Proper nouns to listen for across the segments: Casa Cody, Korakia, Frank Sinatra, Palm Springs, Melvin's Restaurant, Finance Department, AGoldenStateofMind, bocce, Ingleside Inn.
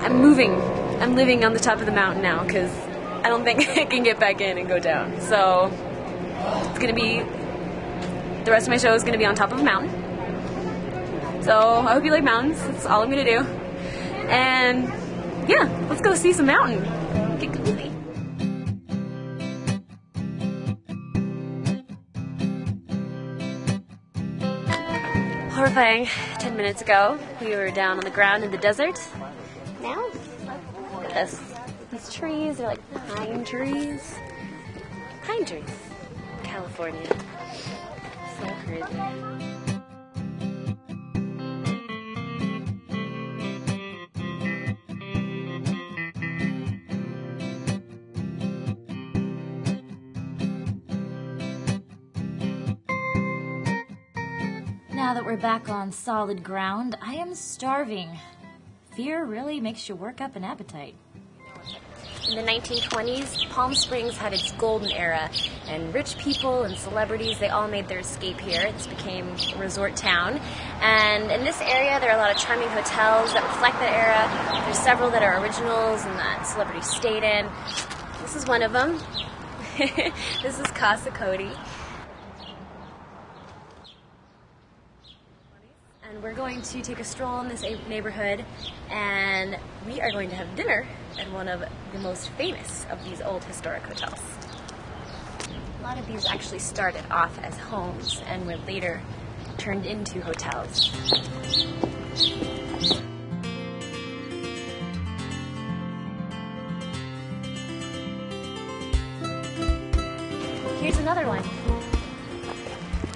I'm moving. I'm living on the top of the mountain now because I don't think I can get back in and go down. So it's going to be, the rest of my show is going to be on top of a mountain. So I hope you like mountains. That's all I'm going to do. And yeah, let's go see some mountain. Get cozy. Horrifying. 10 minutes ago, we were down on the ground in the desert. Now, look at this. These trees are like pine trees. Pine trees. California. So crazy. Now that we're back on solid ground, I am starving. Fear really makes you work up an appetite. In the 1920s, Palm Springs had its golden era, and rich people and celebrities, they all made their escape here. This became a resort town. And in this area, there are a lot of charming hotels that reflect that era. There's several that are originals and that celebrities stayed in. This is one of them. This is Casa Cody. And we're going to take a stroll in this neighborhood, and we are going to have dinner at one of the most famous of these old historic hotels. A lot of these actually started off as homes and were later turned into hotels. Here's another one.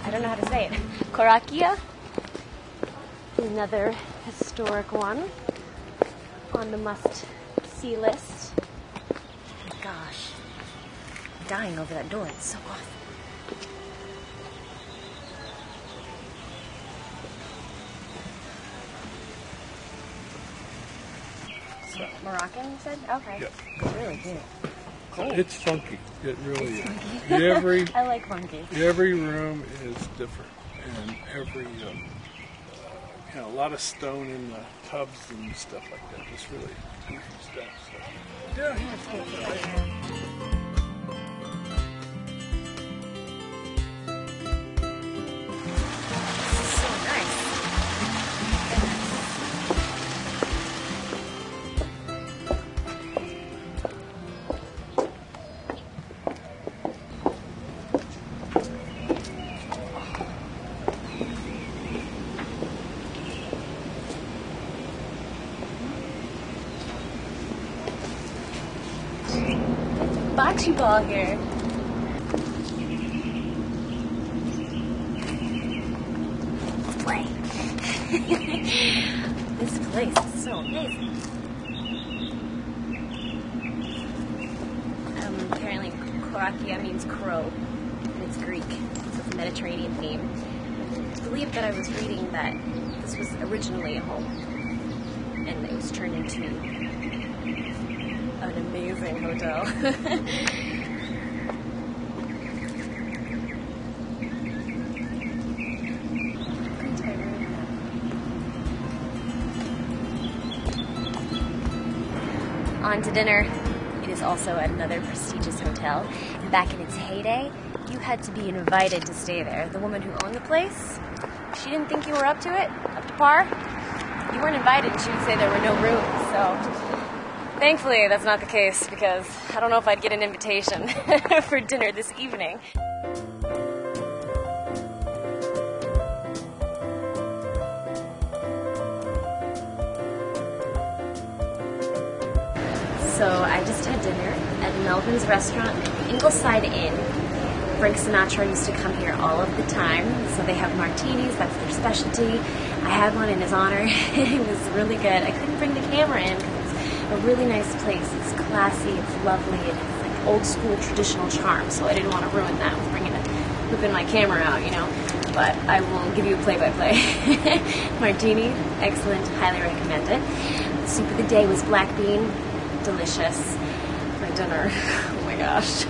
I don't know how to say it. Korakia. Another historic one on the must-see list. Oh my gosh, I'm dying over that door, it's so awesome. So, Moroccan, you said? Okay. Yep. It's really good. Cool. It's funky. It really is. Funky. I like funky. Every room is different, and every you know, a lot of stone in the tubs and stuff like that. It's really goofy stuff. So. Down here, it's cool. This is so bocce ball here. Let's play. This place is so amazing. Apparently Korakia means crow, and it's Greek, so it's a Mediterranean theme. I believe that I was reading that this was originally a home, and it was turned into an amazing hotel. On to dinner. It is also at another prestigious hotel. And back in its heyday, you had to be invited to stay there. The woman who owned the place, she didn't think you were up to it, up to par. You weren't invited, and she would say there were no rooms, so. Thankfully, that's not the case, because I don't know if I'd get an invitation for dinner this evening. So I just had dinner at Melvin's Restaurant at the Ingleside Inn. Frank Sinatra used to come here all of the time, so they have martinis, that's their specialty. I had one in his honor. It was really good. I couldn't bring the camera in. A really nice place. It's classy, it's lovely, and it's like old school traditional charm, so I didn't want to ruin that with bringing it, whipping my camera out, you know. But I will give you a play-by-play. Martini, excellent, highly recommend it. The soup of the day was black bean, delicious. My dinner, oh my gosh.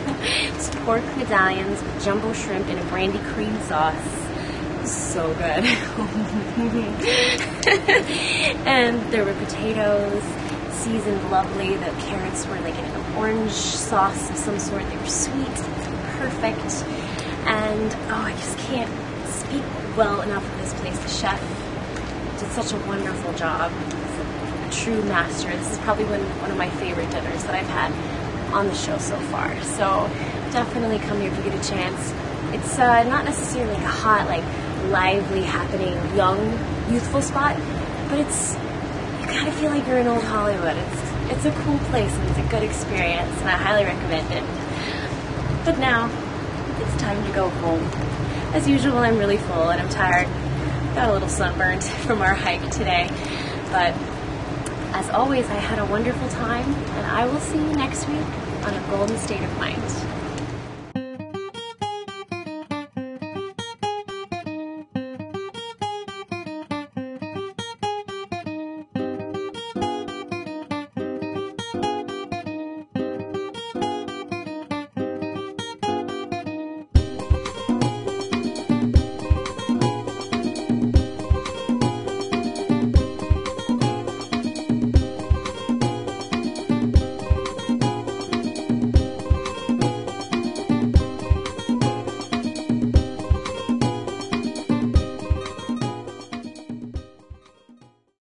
It's pork medallions with jumbo shrimp and a brandy cream sauce. So good. And there were potatoes, seasoned lovely. The carrots were like in an orange sauce of some sort. They were sweet, perfect. And oh, I just can't speak well enough of this place. The chef did such a wonderful job. True master. This is probably one of my favorite dinners that I've had on the show so far. So definitely come here if you get a chance. It's not necessarily like a hot, like lively, happening, young, youthful spot, but it's, you kind of feel like you're in old Hollywood. It's a cool place and it's a good experience, and I highly recommend it. But now it's time to go home. As usual, I'm really full and I'm tired. Got a little sunburned from our hike today, but as always, I had a wonderful time, and I will see you next week on A Golden State of Mind.